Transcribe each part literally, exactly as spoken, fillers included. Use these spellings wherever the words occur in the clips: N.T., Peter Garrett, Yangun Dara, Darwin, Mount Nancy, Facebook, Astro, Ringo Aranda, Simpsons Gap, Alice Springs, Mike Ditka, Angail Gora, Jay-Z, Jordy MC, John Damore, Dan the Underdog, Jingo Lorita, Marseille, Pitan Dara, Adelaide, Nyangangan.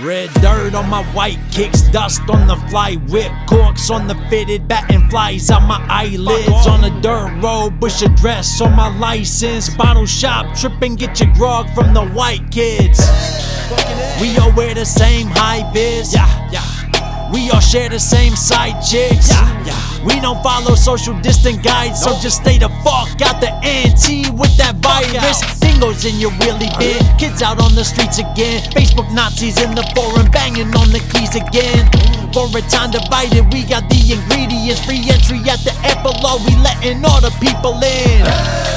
Red dirt on my white kicks, dust on the fly whip, corks on the fitted, batting flies out my eyelids. On a dirt road, bush address on my license, bottle shop, trip and get your grog from the white kids. We all wear the same high biz, yeah, yeah. We all share the same side chicks, yeah, yeah. We don't follow social distant guides, nope. So just stay the fuck out the N T with that virus. Goes in your wheelie bin, kids out on the streets again, Facebook Nazis in the forum banging on the keys again. For a time divided, we got the ingredients, free entry at the epilogue, we letting all the people in.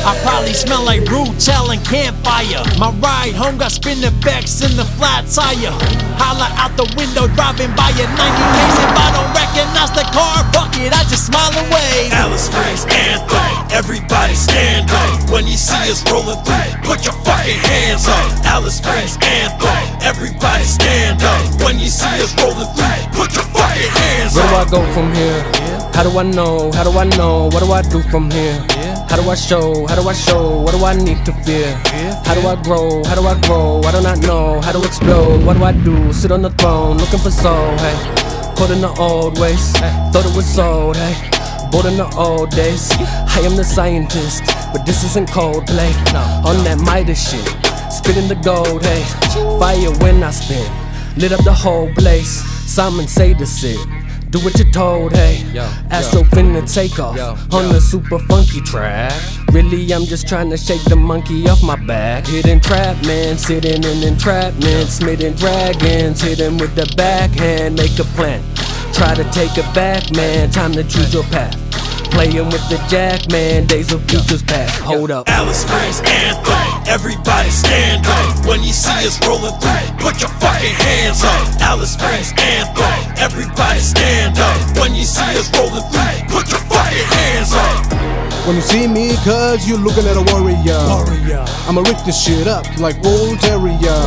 I probably smell like brutal and campfire, my ride home got spin effects in the flat tire. Holla out the window driving by a ninety case, if I don't recognize the car, fuck it, I just smile away. Alice Springs, N T everybody stand up, when you see us rolling through, put your fucking hands up. Alice Springs, N T everybody stand up, when you see us rolling through, put your fucking hands up. Where do I go from here? How do I know? How do I know? What do I do from here? How do I show? How do I show? What do I need to fear? How do I grow? How do I grow? I do not know. How to explode? What do I do? Sit on the throne, looking for soul, hey. Caught in the old ways, thought it was sold, hey. Born in the old days, I am the scientist, but this isn't cold play. On that Midas shit, spitting the gold, hey. Fire when I spin, lit up the whole place. Simon say this it, do what you're told, hey. Astro finna take off on the super funky track. Really, I'm just trying to shake the monkey off my back. Hit entrapment, sitting in entrapment, smitten dragons, hit him with the backhand, make a plan. Try to take it back, man, time to choose your path. Playing with the jack, man, days of futures past. Hold up. Alice Springs, N T everybody stand up. When you see us rolling through, put your fucking hands up. Alice Springs, N T everybody stand up. When you see us rolling through, put your fucking hands up. When you see me, cuz you're looking at a warrior. Warrior. I'ma rip this shit up like Bull Terrier.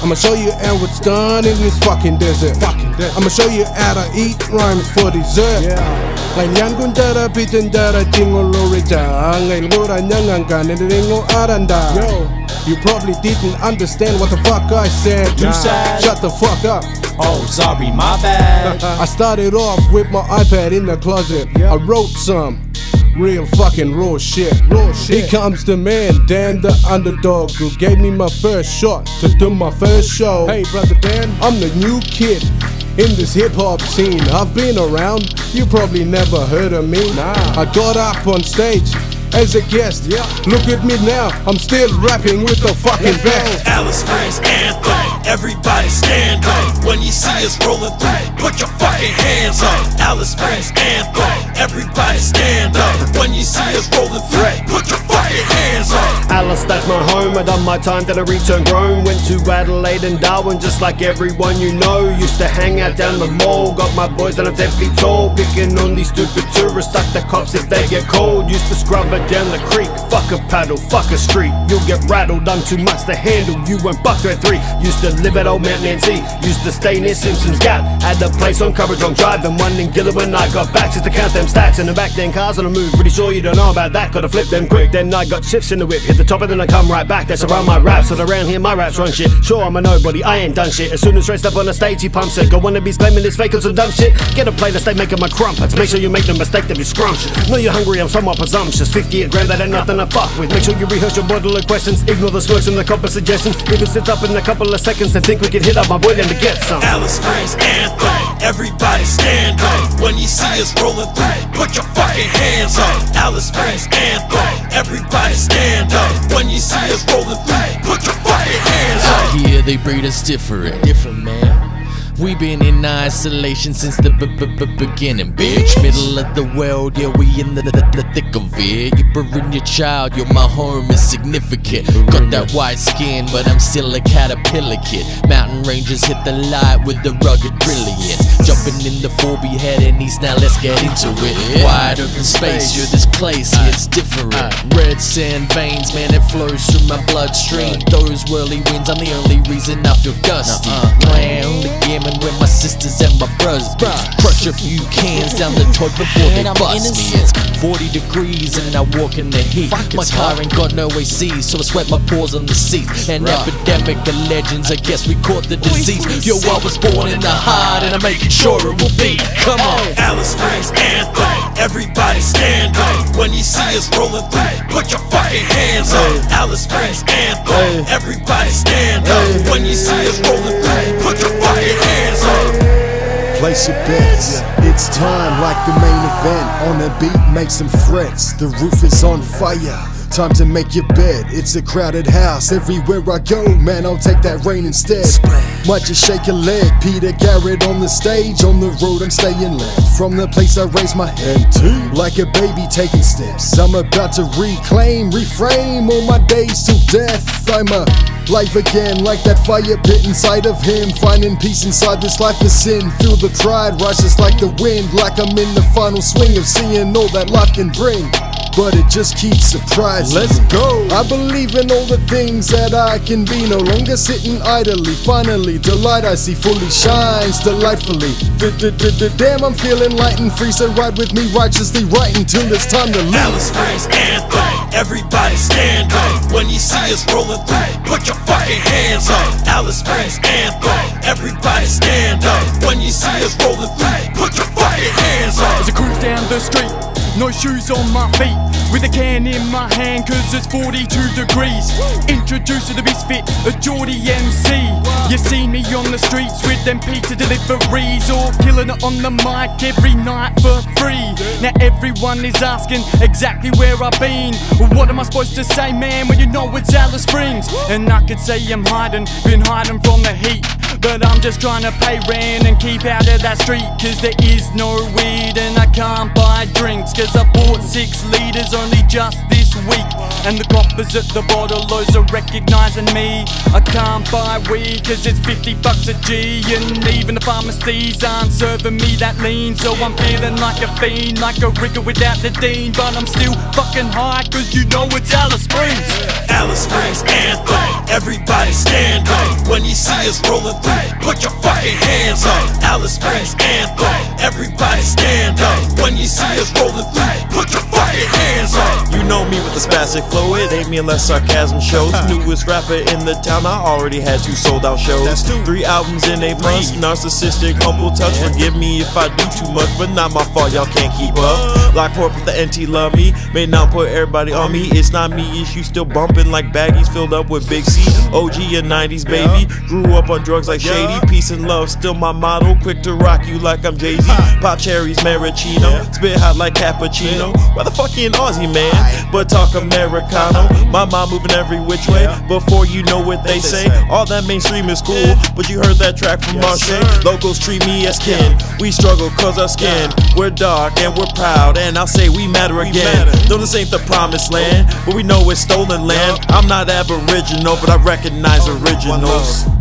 I'ma show you and what's done in this fucking desert. Fucking desert. I'ma show you how to eat rhymes for dessert. Like Yangun Dara, Pitan Dara, Jingo Lorita, Angail Gora, Nyangangan, and Ringo Aranda. You probably didn't understand what the fuck I said. You said, shut the fuck up. Oh, sorry, my bad. I started off with my iPad in the closet. Yep. I wrote some real fucking raw shit. Raw shit. Here comes the man, Dan the Underdog, who gave me my first shot to do my first show. Hey brother Dan, I'm the new kid in this hip hop scene. I've been around, you probably never heard of me. Nah. I got up on stage as a guest, yeah. Look at me now, I'm still rapping with the fucking best. Alice Springs, N T everybody stand up. When you see us rolling through, put your fucking hands up. Alice Springs, N T everybody stand up. When you see us rolling through, put your fucking hands up. Alice, that's my home, I done my time, then I returned grown. Went to Adelaide and Darwin, just like everyone you know. Used to hang out down the mall, got my boys and I'm ten feet tall. Picking on these stupid tourists, suck the cops if they get cold. Used to scrub a down the creek, fuck a paddle, fuck a street. You'll get rattled, I'm too much to handle. You went buck at three. Used to live at old Mount Nancy, used to stay near Simpsons Gap. Had the place on coverage on Drive and one in Gilla when I got back. Just to count them stacks in the back, then cars on the move. Pretty sure you don't know about that, gotta flip them quick. Then I got shifts in the whip, hit the top and then I come right back. That's around my raps, but around here my raps run shit. Sure I'm a nobody, I ain't done shit. As soon as raced up on the stage he pumps it. Go wannabes claiming it's fake on some dumb shit. Get a plate to stay making my crumpets. Make sure you make the mistake that you scrumptious. Know you're hungry, I'm somewhat presumptuous. fifty grand, that ain't nothing to fuck with. Make sure you rehearse your bottle of questions. Ignore the smirks and the copper suggestions. If it sits up in a couple of seconds, then think we can hit up my boy then to get some. Alice Springs, N T everybody stand up. When you see us rolling through, put your fucking hands up. Alice Springs, N T everybody stand up. When you see us rolling through, put your fucking hands up. Out here they breed us different, different man. We've been in isolation since the b-b-b-beginning, bitch. Middle of the world, yeah, we in the, the, the thick of it. You bring your child, you're my home is significant. Got that white skin, but I'm still a caterpillar kid. Mountain rangers hit the light with the rugged brilliant. Jumping in the four-beheaded knees, now let's get into it. Wide open space, you're this place, yeah, it's different. Red sand veins, man, it flows through my bloodstream. Those whirly winds, I'm the only reason I feel gusty. Round again, coming with my sisters and my brothers. Crush a few cans down the toilet before they bust me. It's forty degrees and I walk in the heat. My car ain't got no A C, so I sweat my paws on the seats. An epidemic of legends, I guess we caught the disease. Yo, I was born in the heart and I'm making sure it will be. Come on. Alice Springs anthem, everybody stand up. When you see us rolling through, put your fucking hands up. Alice Springs anthem, everybody stand up. When you see us rolling through, put your fucking hands up. Place your bets, it's time like the main event. On the beat, make some threats, the roof is on fire. Time to make your bed, it's a crowded house. Everywhere I go, man, I'll take that rain instead. Splash. Might just shake a leg, Peter Garrett on the stage. On the road I'm staying left, from the place I raised my N T Like a baby taking steps, I'm about to reclaim, reframe all my days till death. I'm alive again, like that fire pit inside of him. Finding peace inside this life of sin. Feel the pride rises like the wind, like I'm in the final swing of seeing all that life can bring. But it just keeps surprising. Let's go. I believe in all the things that I can be. No longer sitting idly. Finally, the light I see fully shines delightfully. D-d-d-d-damn, I'm feeling light and free. So ride with me righteously right until it's time to leave. Alice Springs anthem, everybody stand up. When you see us rolling through, put your fucking hands up. Alice Springs anthem, everybody stand up. When you see us rolling through, put your fucking hands up. As I cruise down the street, no shoes on my feet, with a can in my hand, cause it's forty-two degrees. Introducing the misfit, a Jordy M C. You see me on the streets with them pizza deliveries, or killing it on the mic every night for free. Now everyone is asking exactly where I've been. What am I supposed to say, man, when you know it's Alice Springs? And I could say I'm hiding, been hiding from the heat, but I'm just trying to pay rent and keep out of that street. Cause there is no weed and I can't buy drinks, cause I bought six litres only just this week. And the coppers at the bottle lows are recognising me. I can't buy weed cause it's fifty bucks a G, and even the pharmacies aren't serving me that lean. So I'm feeling like a fiend, like a rigger without the dean. But I'm still fucking high cause you know it's Alice Springs. Alice Springs anthem, everybody stand up. When you see us rolling through, put your fucking hands up. Alice Springs anthem, everybody stand up. When you see us rolling through, put your fucking hands up. You know me with the spastic flow, it ain't me unless sarcasm shows. Newest rapper in the town, I already had two sold out shows. That's two. Three albums in eight months, narcissistic, humble touch. Forgive me if I do too much, but not my fault, y'all can't keep up. Like pork with the N T love me, may not put everybody on me. It's not me, it's you still bumping like baggies filled up with Big C. O G and nineties baby, grew up on drugs like shady. Peace and love, still my motto, quick to rock you like I'm Jay-Z. Pop cherries, maraschino, spit hot like cappuccino. Why the fuck you an Aussie man, but talk Americano. My mind moving every which way, before you know what they say. All that mainstream is cool, but you heard that track from Marseille. Locals treat me as kin, we struggle cause our skin. We're dark and we're proud, and I'll say we matter again. No, this ain't the promised land, but we know it's stolen land. I'm not aboriginal, but I recognize originals.